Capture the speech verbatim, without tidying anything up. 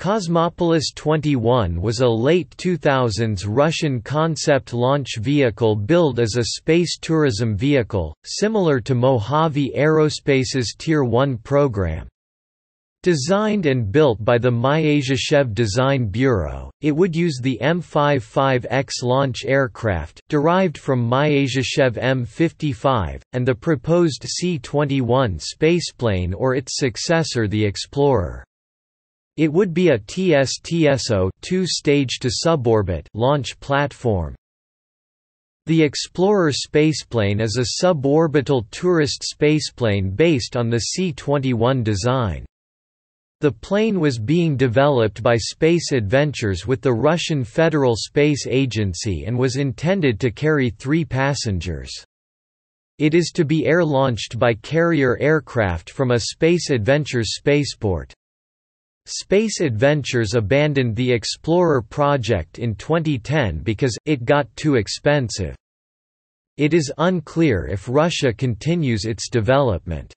Cosmopolis twenty-one was a late two thousands Russian concept launch vehicle billed as a space tourism vehicle, similar to Mojave Aerospace's Tier one program. Designed and built by the Myasishchev Design Bureau, it would use the M fifty-five X launch aircraft, derived from Myasishchev M fifty-five, and the proposed C twenty-one spaceplane or its successor the Explorer. It would be a T S T S O two-stage to suborbit launch platform. The Explorer spaceplane is a suborbital tourist spaceplane based on the C twenty-one design. The plane was being developed by Space Adventures with the Russian Federal Space Agency and was intended to carry three passengers. It is to be air-launched by carrier aircraft from a Space Adventures spaceport. Space Adventures abandoned the Explorer project in twenty ten because it got too expensive. It is unclear if Russia continues its development.